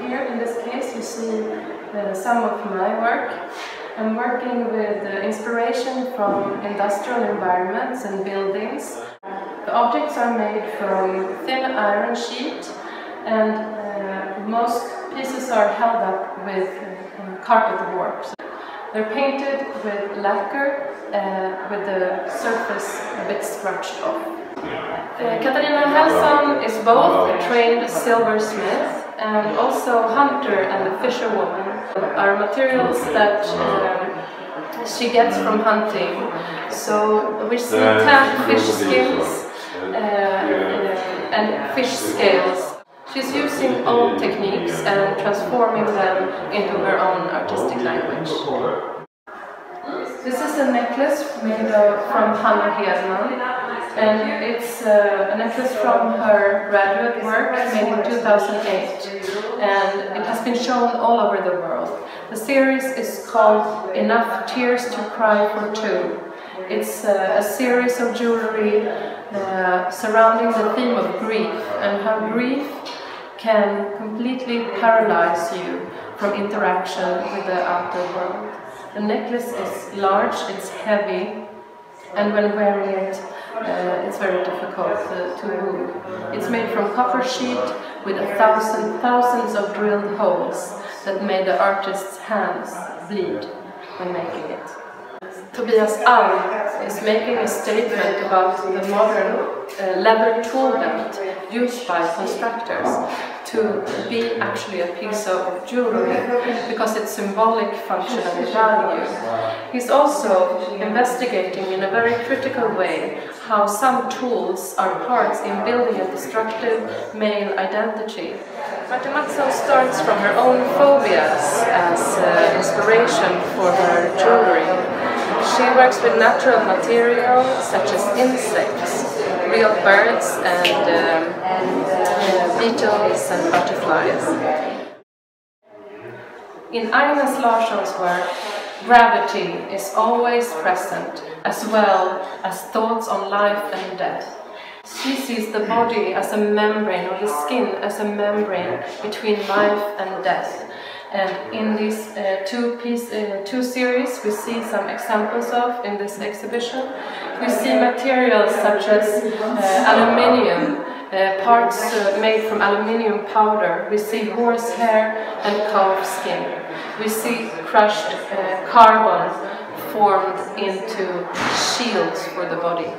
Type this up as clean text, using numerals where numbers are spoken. Here in this case you see some of my work. I'm working with inspiration from industrial environments and buildings. The objects are made from thin iron sheet, and most pieces are held up with carpet warps. They're painted with lacquer with the surface a bit scratched off. Katarina Hällzon is both a trained silversmith and also a hunter and a fisherwoman. Are materials that she gets from hunting. So we see tanned fish skins and fish scales. She's using old techniques and transforming them into her own artistic language. This is a necklace made from Hanna Hedman. And it's a necklace from her graduate work made in 2008, and it has been shown all over the world. The series is called Enough Tears to Cry for Two. It's a series of jewelry surrounding the theme of grief, and how grief can completely paralyze you from interaction with the outer world. The necklace is large, it's heavy, and when wearing it, it's very difficult to move. It's made from copper sheet with thousands of drilled holes that made the artist's hands bleed when making it. Tobias Alm is making a statement about the modern leather tool belt used by constructors to be actually a piece of jewelry because its symbolic function and value. He's also investigating in a very critical way how some tools are parts in building a destructive male identity. Märta Mattsson starts from her own phobias as inspiration for her jewelry. She works with natural materials such as insects, real birds, and beetles and butterflies. In Agnes Larsson's work, gravity is always present, as well as thoughts on life and death. She sees the body as a membrane, or the skin as a membrane between life and death. And in these two series we see some examples of in this exhibition. We see materials such as aluminium, parts made from aluminium powder. We see horse hair and calf skin. We see crushed carbon formed into shields for the body.